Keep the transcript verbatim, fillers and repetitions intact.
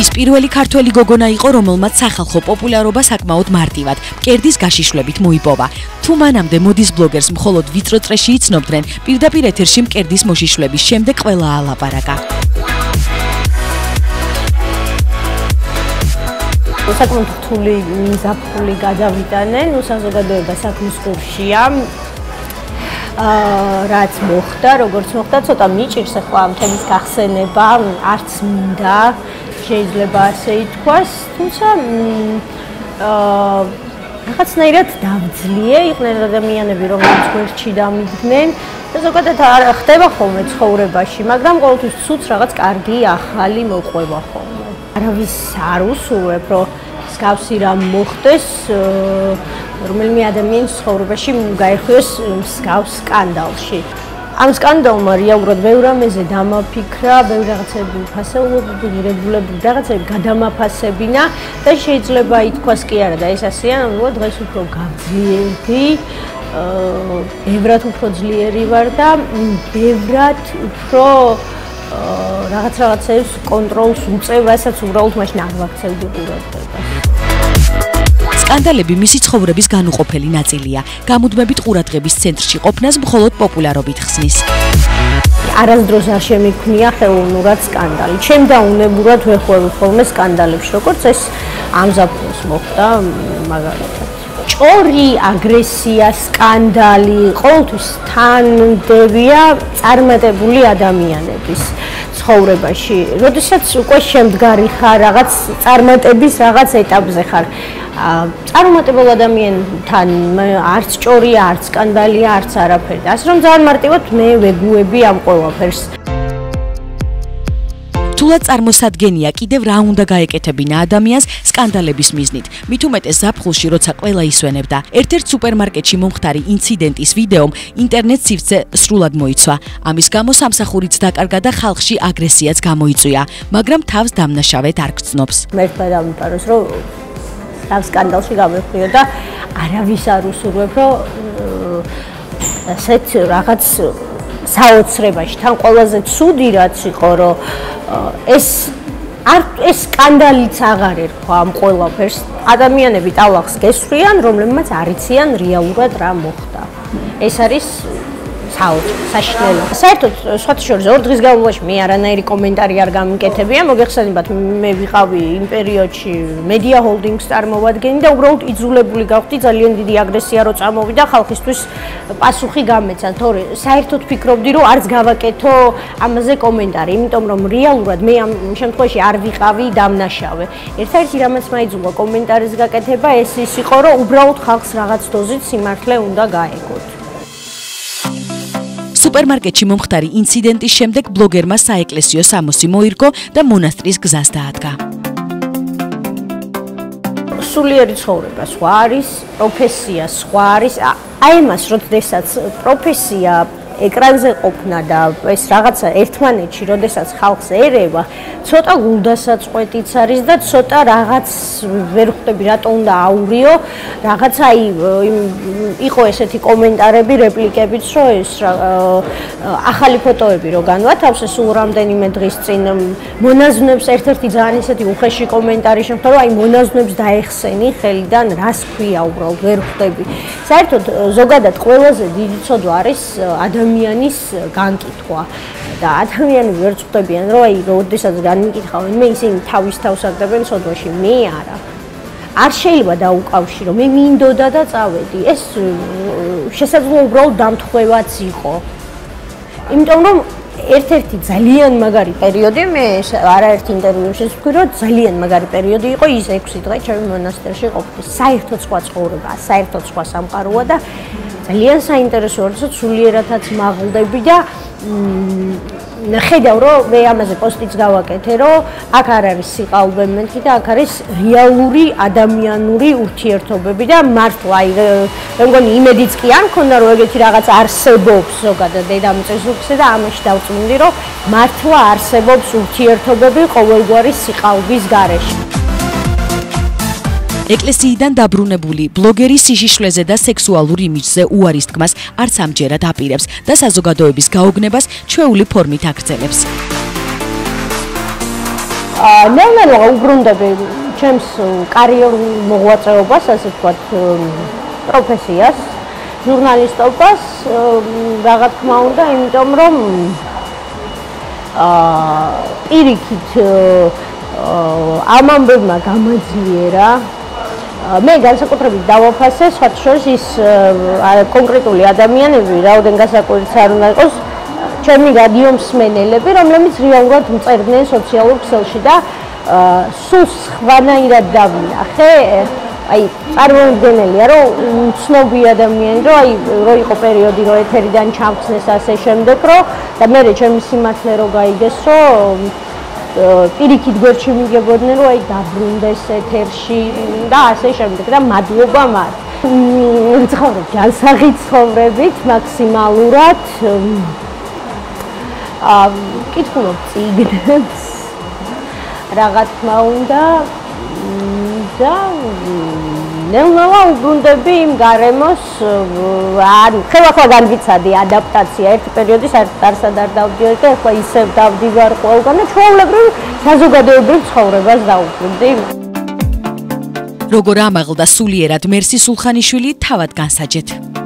ის პირველი ქართველი გოგონა იყო, რომელმაც სახალხო პოპულარობა საკმაოდ მარტივად, მკერდის გაშიშვლებით მოიპოვა. თუ მანამდე მოდის ბლოგერს მხოლოდ ვიწრო წრეში იცნობდნენ, პირდაპირ ეთერში მკერდის მოშიშვლების შემდეგ ყველა ალაპარაკა. საკმაოდ რთული ზაფხული გადავიტანენ, საზოგადოება საქმის გულშია. რაც მოხდა, როგორც მოხდა, ცოტა მიჭირს ახლა ამ თემის გახსენება, არც მინდა, შეიძლება ასე ითქვას, თუმცა რაღაცნაირად დავძლიე, იყვნენ ადამიანები, რომლებიც გვერდში დამიდგნენ და ზოგადად ხდება ხოლმე ცხოვრებაში, მაგრამ ყოველთვის ცუც რაღაც კარგი ახალი მოყვება ხოლმე. არავის არ უსურვებ, რომ მსგავსი რამ მოხდეს, რომელიმე ადამიანის ცხოვრებაში გაიხსნეს მსგავს სკანდალში. ამ სკანდალმა რეალურად ბევრ რამეზე დამაფიქრა, ბევრ რაღაცები უფასეულობები, ღირებულებები, რაღაცები გადამაფასებინა და შეიძლება ითქვას კი არა და ეს ასეა, რომ დღეს უფრო გავძლიერი, ბევრად უფრო ძლიერი ვარ და ბევრად უფრო რაღაც რაღაცებს კონტროლს უწევ, რასაც უბრალოდ მაშინ არ ვაქცევდები. სკანდალები მისი ცხოვრების განუყოფელი ნაწილია. გამუდმებით ყურადღების ცენტრში ყოფნას მხოლოდ პოპულარობით ხსნის. არასდროს არ შემიქმნია ხელოვნურად სკანდალი. ჩემ დაუნებურად ვეხვევი ხოლმე სკანდალებში, როგორც ეს ამ ზაფხულს მოხდა მაგალითად. ორი აგრესია, სკანდალი, ყოველთვის თანმდებია წარმატებული ადამიანების ცხოვრებაში. როდესაც უკვე შემდგარი ხარ, რაღაც წარმატების რაღაც ეტაპზე ხარ. წარმატებულ ადამიანთან არც ჭორია, არც სკანდალია, არც არაფერი. ასე რომ ძალიან მარტივად მე ვეგუები ამ ყველაფერს. თულად წარმოსადგენია კიდევ რა უნდა გაეკეთებინა ადამიანს სკანდალების მიზნით. მით უმეტეს ზაფხულში, როცა ყველა ისვენებდა. ერთ-ერთ სუპერმარკეტში მომხდარი ინციდენტის ვიდეომ ინტერნეტ სივრცე სრულად მოიცვა. ამის გამო სამსახურიც დაკარგა და ხალხში აგრესიაც გამოიწვია, მაგრამ თავს დამნაშავედ არ გრძნობს. მერტმა დამიპაროს, რომ ამ სკანდალში გამეხვიო და არავის არ უსურვებ, რომ ასეთ რაღაც საოცრებაში, თან ყველაზე ცუდი რაც იყო, რომ ეს ეს სკანდალიც აღარ ერქვა ამ ყველაფერს. ადამიანები ტალახს გესვიან, რომლებმაც არიციან რეალურად რა მოხდა. ეს არის საოცრი, საშინელი. საერთოდ სხვათა შორის ორ დღის განმავლობაში მე არანაირი კომენტარი არ გამიკეთებია, მოგეხსენებათ, მე ვიყავი იმ პერიოდში მედია ჰოლდინგს წარმოვადგენი და უბრალოდ იძულებული გავხდი ძალიან დიდი აგრესია რო წამოვიდა ხალხისთვის პასუხი გამეცან, თორე საერთოდ ფიქრობდი, რომ არც გავაკეთო ამაზე კომენტარი, იმიტომ რომ რეალურად მე ამ შემთხვევაში არ ვიყავი დამნაშავე. ერთ-ერთი რამაც მაიძულა კომენტარის გაკეთება, ეს ის იყო, რომ უბრალოდ ხალხს რაღაც დოზით სიმართლე უნდა გაეგოთ. სუპერმარკეტში მომხდარი ინციდენტის შემდეგ ბლოგერმა საეკლესიო სამოსი მოირგო და მონასტრის გზას დაადგა. სულიერი ცხოვრება სხვა არის, პროფესია სხვა არის. აი მას, როდესაც პროფესია ეკრანზე ყოფნა და ეს რაღაცა ერთმანეთში, როდესაც ხალხს ერევა, ცოტა გულდასაწყვეტიც არის და ცოტა რაღაც ვერ ხვდები რატო უნდა აურიო, რაღაც აი იყო ესეთი კომენტარები, რეპლიკებიც, რომ ეს ახალი ფოტოები რო განვათავსე სულ რამდენიმე დღის წინ მონაზვნებს ერთ-ერთი ძალიან ესეთი უხეში კომენტარი შემთხვევა, რომ აი მონაზვნებს დაეხსენი ხელიდან რას ქვია უბრალოდ ვერ ხვდები. საერთოდ ზოგადად ყველაზე დიდი ცოდვა არის ადამიანის განკითხვა და ადამიანები ვერ ხვდებიან, რომ აი როდესაც განიკითხავენ, მე ისინი თავის თავს აგდებენ ცოდვაში, მე არა. არ შეიძლება დაუკავშირო, მე მინდოდა და წავედი. ეს შესაძლოა უბრალოდ დამთხვევაც იყო. იმიტომ რომ ერთ-ერთი ძალიან მაგარი პერიოდი, მე არაერთ ინტერვიუშიც ვთქვი, რომ ძალიან მაგარი პერიოდი იყო ის ექვსი დღე ჩემი მონასტერში ყოფნა. საერთოდ სხვა ცხოვრება, საერთოდ სხვა სამყაროა და ძალიან საინტერესო, როდესაც სულიერათაც მაღლდები და ხედავ, რომ მე ამაზე პოსტიც გავაკეთე, რომ აქ არ არის სიყალბე მომენტი და აქ არის რეალური ადამიანური ურთიერთობები და მართლა აი მე მგონი იმედიც კი არ მქონდა, რომ ეგეთი რაღაც არსებობს ზოგადად დედამიწის უხსე და ამაში დავწმინდი, რომ მართლა არსებობს ურთიერთობები ყოველგვარი სიყალბის გარეშე. ეკლესიიდან დაბრუნებული ბლოგერი სიშიშვლეზე და სექსუალურ იმიჯზე უარის თქმას არც ამჯერად აპირებს და საზოგადოების გაოგნებას ჩვეული ფორმით აგრძელებს. ნელ-ნელა უბრუნდები ჩემს კარიერულ მოღვაწეობას, ასე ვთქვათ, პროფესიას, ჟურნალისტობას, რა თქმა უნდა, იმიტომ რომ პირიქით ამ ამბებმა გამაძლიერა მე განსაკუთრებით დავაფასე სხვათა შორის ის კონკრეტული ადამიანები, რაოდენ გასაკვირიც არ უნდა იყოს, ჩემი რადიომსმენელები, რომლებიც რეალურად მწერდნენ სოციალურ ქსელში და სულ სხვანაირად დავინახე, აი, წარმოუდგენელია, რომ უცნობი ადამიანი, რომ აი, რო იყო პერიოდი, რომ ეთერიდან ჩამხსნეს ასე შემდეგ, რომ და მე ჩემი სიმართლე რო გაიგეს, რომ პირიქით გვერდში მიგებოდნენ, რომ აი დაბრუნდეს ეთერში და ასე შემდეგ და მადლობა მათ. ვცხოვრებ ჯანსაღი ცხოვრებით მაქსიმალურად. ვკითხულობ წიგნებს, რა თქმა უნდა, და ნელ-ნელა უბრუნდები იმ გარემოს, ანუ ხელახლა განვიცადი ადაპტაცია, ერთ პერიოდი საერთოდ არ დავდივარ და ახლა ისევ დავდივარ ყველგან და ჩვეულებრივ საზოგადოებრივ ცხოვრებას დავუბრუნდი. როგორ ამაღლდა სულიერად მერსი სულხანიშვილი თავად განსაჯეთ.